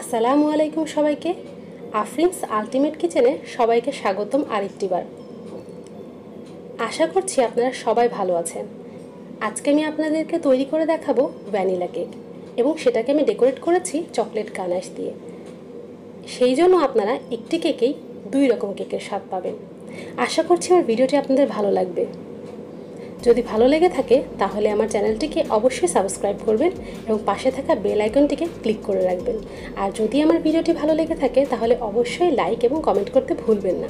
আসসালামু আলাইকুম সবাইকে, আফরিনস আলটিমেট কিচেনে সবাইকে স্বাগতম আরেকটিবার। আশা করছি আপনারা সবাই ভালো আছেন। আজকে আমি আপনাদেরকে তৈরি করে দেখাবো ভ্যানিলা কেক, এবং সেটাকে আমি ডেকোরেট করেছি চকলেট গানাশ দিয়ে। সেই জন্য আপনারা একটি কেকেই দুই রকম কেকের স্বাদ পাবেন। আশা করছি আমার ভিডিওটি আপনাদের ভালো লাগবে। যদি ভালো লেগে থাকে তাহলে আমার চ্যানেলটিকে অবশ্যই সাবস্ক্রাইব করবেন এবং পাশে থাকা বেল আইকনটিকে ক্লিক করে রাখবেন। আর যদি আমার ভিডিওটি ভালো লেগে থাকে তাহলে অবশ্যই লাইক এবং কমেন্ট করতে ভুলবেন না।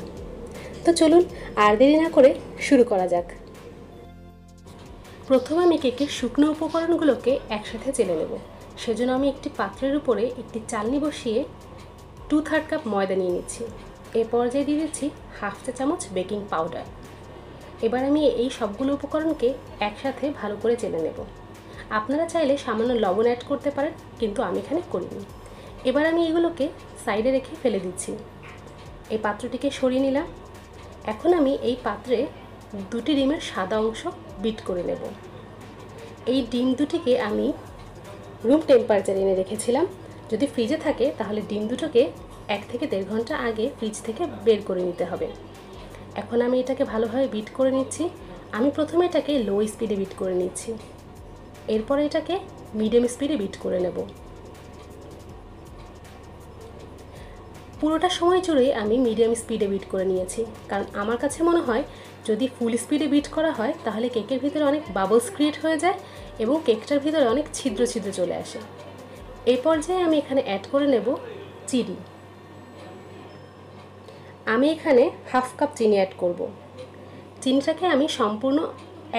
তো চলুন আর দেরি না করে শুরু করা যাক। প্রথমে আমি কেকের শুকনো উপকরণগুলোকে একসাথে চেলে নেব। সেজন্য আমি একটি পাত্রের উপরে একটি চালনি বসিয়ে 2/3 কাপ ময়দা নিয়ে নিচ্ছি। এ পর্যায়ে দিয়ে দিচ্ছি 1/2 চা চামচ বেকিং পাউডার। এবার আমি এই সবগুলো উপকরণকে একসাথে ভালো করে চেলে নেব। আপনারা চাইলে সামান্য লবণ অ্যাড করতে পারেন, কিন্তু আমি এখানে করিনি। এবার আমি এগুলোকে সাইডে রেখে ফেলে দিচ্ছি। এই পাত্রটিকে সরিয়ে নিলাম। এখন আমি এই পাত্রে 2টি ডিমের সাদা অংশ বিট করে নেব। এই ডিম দুটিকে আমি রুম টেম্পারেচারে এনে রেখেছিলাম। যদি ফ্রিজে থাকে তাহলে ডিম দুটোকে 1 থেকে দেড় ঘন্টা আগে ফ্রিজ থেকে বের করে নিতে হবে। এখন আমি এটাকে ভালোভাবে বিট করে নিচ্ছি। আমি প্রথমে এটাকে লো স্পিডে বিট করে নিচ্ছি, এরপরে এটাকে মিডিয়াম স্পিডে বিট করে নেব। পুরোটা সময় জুড়ে আমি মিডিয়াম স্পিডে বিট করে নিয়েছি, কারণ আমার কাছে মনে হয় যদি ফুল স্পিডে বিট করা হয় তাহলে কেকের ভিতরে অনেক বাবলস ক্রিয়েট হয়ে যায় এবং কেকটার ভিতরে অনেক ছিদ্র চলে আসে। এই পর্যায়ে আমি এখানে অ্যাড করে নেব চিনি। আমি এখানে 1/2 কাপ চিনি অ্যাড করব। চিনিটাকে আমি সম্পূর্ণ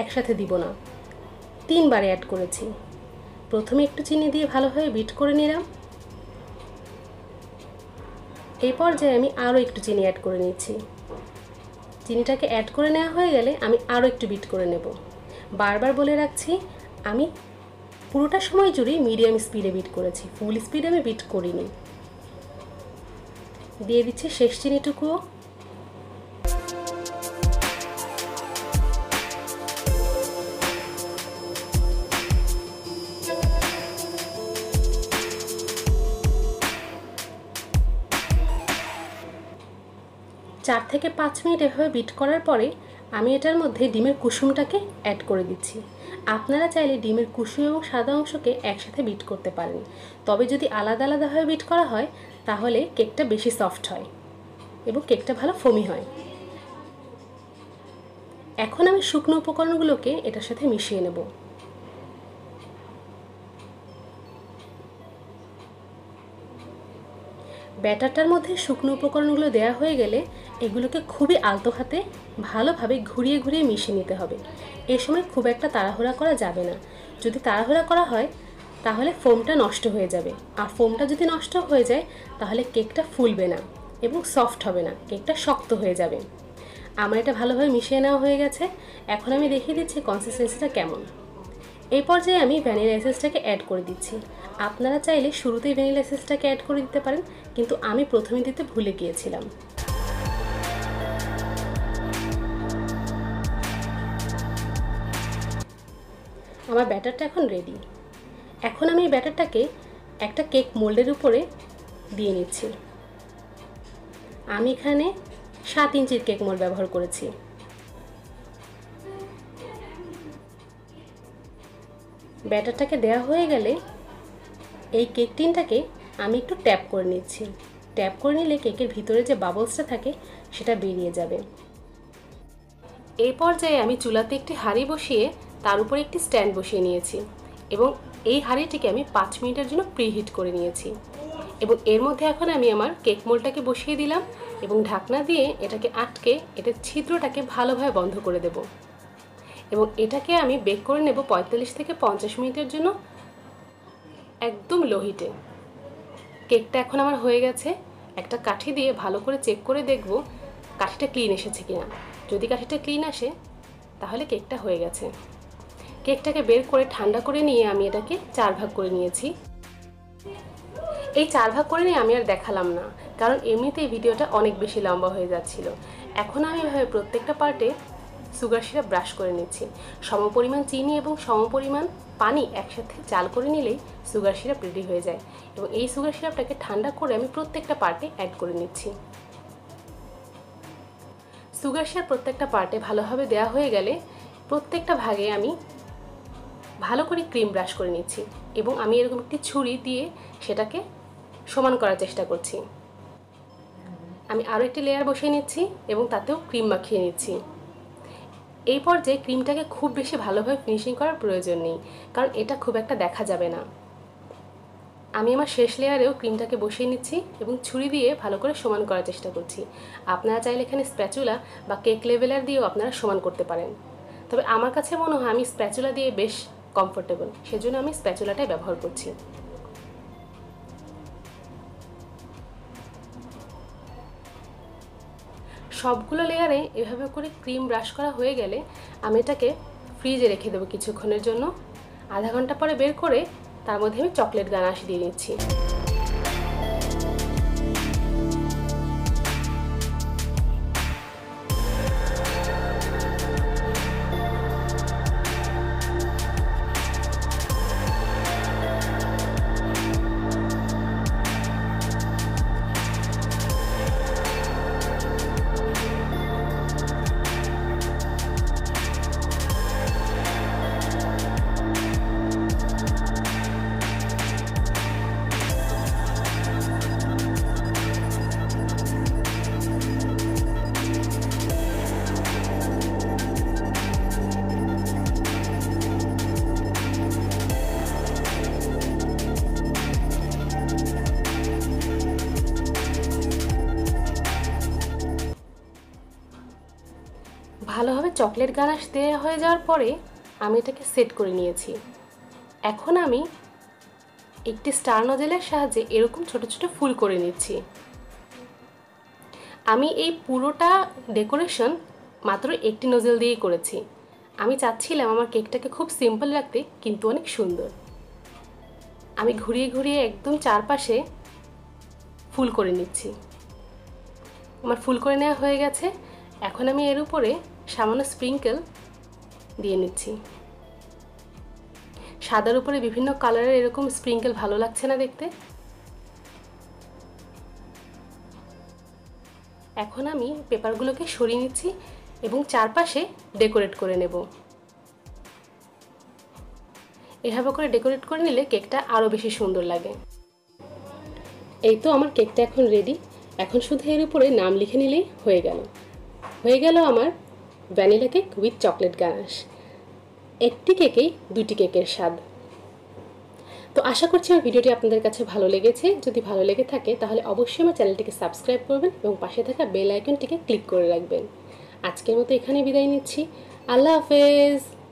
একসাথে দিব না, 3 বারে অ্যাড করেছি। প্রথমে একটু চিনি দিয়ে ভালোভাবে বিট করে নিলাম। এই পর্যায়ে আমি আরও একটু চিনি অ্যাড করে নিচ্ছি। চিনিটাকে অ্যাড করে নেওয়া হয়ে গেলে আমি আরও একটু বিট করে নেব। বারবার বলে রাখছি, আমি পুরোটা সময় জুড়ে মিডিয়াম স্পিডে বিট করেছি, ফুল স্পিডে আমি বিট করিনি। দিয়ে দিচ্ছি শেষ চিনিটুকুও। চার থেকে 5 মিনিট এভাবে বিট করার পরে আমি এটার মধ্যে ডিমের কুসুমটাকে অ্যাড করে দিচ্ছি। আপনারা চাইলে ডিমের কুসুম এবং সাদা অংশকে একসাথে বিট করতে পারেন, তবে যদি আলাদা আলাদাভাবে বিট করা হয় তাহলে কেকটা বেশি সফট হয় এবং কেকটা ভালো ফোমি হয়। এখন আমি শুকনো উপকরণগুলোকে এটার সাথে মিশিয়ে নেব। ব্যাটারটার মধ্যে শুকনো উপকরণগুলো দেওয়া হয়ে গেলে এগুলোকে খুবই আলতো হাতে ভালোভাবে ঘুরিয়ে ঘুরিয়ে মিশিয়ে নিতে হবে। এ সময় খুব একটা তাড়াহুড়া করা যাবে না। যদি তাড়াহুড়া করা হয় তাহলে ফোমটা নষ্ট হয়ে যাবে, আর ফোমটা যদি নষ্ট হয়ে যায় তাহলে কেকটা ফুলবে না এবং সফট হবে না, কেকটা শক্ত হয়ে যাবে। আমার এটা ভালোভাবে মিশিয়ে নেওয়া হয়ে গেছে। এখন আমি দেখিয়ে দিচ্ছি কনসিস্টেন্সিটা কেমন। এই পর্যায়ে আমি ভ্যানিলা এসেন্সটাকে অ্যাড করে দিচ্ছি। আপনারা চাইলে শুরুতেই ভ্যানিলা এসেন্সটাকে অ্যাড করে দিতে পারেন, কিন্তু আমি প্রথমে দিতে ভুলে গিয়েছিলাম। আমার ব্যাটারটা এখন রেডি। এখন আমি এই ব্যাটারটাকে একটা কেক মোল্ডের উপরে দিয়ে নিচ্ছি। আমি এখানে 7 ইঞ্চির কেক মোল্ড ব্যবহার করেছি। ব্যাটারটাকে দেওয়া হয়ে গেলে এই কেক টিনটাকে আমি একটু ট্যাপ করে নিচ্ছি। ট্যাপ করে নিলে কেকের ভিতরে যে বাবলসটা থাকে সেটা বেরিয়ে যাবে। এই পর্যায়ে আমি চুলাতে একটি হাঁড়ি বসিয়ে তার উপরে একটি স্ট্যান্ড বসিয়ে নিয়েছি, এবং এই হাঁড়িটিকে আমি 5 মিনিটের জন্য প্রিহিট করে নিয়েছি। এবং এর মধ্যে এখন আমি আমার কেক মোল্ডটাকে বসিয়ে দিলাম এবং ঢাকনা দিয়ে এটাকে আটকে এটার ছিদ্রটাকে ভালোভাবে বন্ধ করে দেব, এবং এটাকে আমি বেক করে নেব 45 থেকে 50 মিনিটের জন্য একদম লো হিটে। কেকটা এখন আমার হয়ে গেছে। একটা কাঠি দিয়ে ভালো করে চেক করে দেখব কাঠিটা ক্লিন এসেছে কিনা। যদি কাঠিটা ক্লিন আসে তাহলে কেকটা হয়ে গেছে। কেকটাকে বের করে ঠান্ডা করে নিয়ে আমি এটাকে 4 ভাগ করে নিয়েছি। এই 4 ভাগ করে নিয়ে আমি আর দেখালাম না, কারণ এমনিতেই ভিডিওটা অনেক বেশি লম্বা হয়ে যাচ্ছিল। এখন আমি এভাবে প্রত্যেকটা পার্টে সুগার সিরাপ ব্রাশ করে নিচ্ছি। সমপরিমাণ চিনি এবং সমপরিমাণ पानी एकसाथे जाल कर नीले सुगार सिरप रेडी हो जाए। और सुगार सिरपटाके ठंडा करे आमी प्रत्येकटा पार्टे एड करे निच्छी। सुगार सिरप प्रत्येकटा पार्टे भालोभाबे देওয়া হয়ে গেলে প্রত্যেকটা ভাগে আমি ভালো করে ক্রিম ব্রাশ করে নিচ্ছি এবং আমি এরকম একটি ছুরি দিয়ে সেটাকে সমান করার চেষ্টা করছি। আমি আরও একটি লেয়ার বসিয়ে নিচ্ছি এবং তাতেও ক্রিম মাখিয়ে নিচ্ছি। এই পর্যায়ে ক্রিমটাকে খুব বেশি ভালোভাবে ফিনিশিং করার প্রয়োজন নেই, কারণ এটা খুব একটা দেখা যাবে না। আমি আমার শেষ লেয়ারেও ক্রিমটাকে বসিয়ে নিচ্ছি এবং ছুরি দিয়ে ভালো করে সমান করার চেষ্টা করছি। আপনারা চাইলে এখানে স্প্যাচুলা বা কেক লেভেলার দিয়েও আপনারা সমান করতে পারেন, তবে আমার কাছে মনে হয় আমি স্প্যাচুলা দিয়ে বেশ কমফোর্টেবল, সেজন্য আমি স্প্যাচুলাটাই ব্যবহার করছি। সবগুলো লেয়ারে এভাবে করে ক্রিম ব্রাশ করা হয়ে গেলে আমি এটাকে ফ্রিজে রেখে দেবো কিছুক্ষণের জন্য। আধা ঘন্টা পরে বের করে তার মধ্যে আমি চকলেট গানাশ দিয়ে নিচ্ছি। ভালোভাবে চকলেট গানাশ দেওয়া হয়ে যাওয়ার পরে আমি এটাকে সেট করে নিয়েছি। এখন আমি একটি স্টার নজেলের সাহায্যে এরকম ছোট ছোট ফুল করে নিচ্ছি। আমি এই পুরোটা ডেকোরেশন মাত্র একটি নজেল দিয়েই করেছি। আমি চাচ্ছিলাম আমার কেকটাকে খুব সিম্পল রাখতে, কিন্তু অনেক সুন্দর। আমি ঘুরিয়ে ঘুরিয়ে একদম চারপাশে ফুল করে নিচ্ছি। আমার ফুল করে নেওয়া হয়ে গেছে। এখন আমি এর উপরে সামান্য স্প্রিঙ্কেল দিয়ে নিচ্ছি। সাদার উপরে বিভিন্ন কালারের এরকম স্প্রিঙ্কেল ভালো লাগছে না দেখতে? এখন আমি পেপারগুলোকে সরিয়ে নিচ্ছি এবং চারপাশে ডেকোরেট করে নেব। এভাবে করে ডেকোরেট করে নিলে কেকটা আরও বেশি সুন্দর লাগে। এই তো আমার কেকটা এখন রেডি। এখন শুধু এর উপরে নাম লিখে নিলেই হয়ে গেল। হয়ে গেল আমার vanilla cake with chocolate ganache. একটি কেকেই দুটি কেকের স্বাদ। তো আশা করছি আমার ভিডিওটি আপনাদের কাছে ভালো লেগেছে। যদি ভালো লেগে থাকে তাহলে অবশ্যই আমার চ্যানেলটিকে সাবস্ক্রাইব করবেন এবং পাশে থাকা বেল আইকনটিকে ক্লিক করে রাখবেন। আজকের মতো এখানে বিদায় নিচ্ছি। আল্লাহ হাফেজ।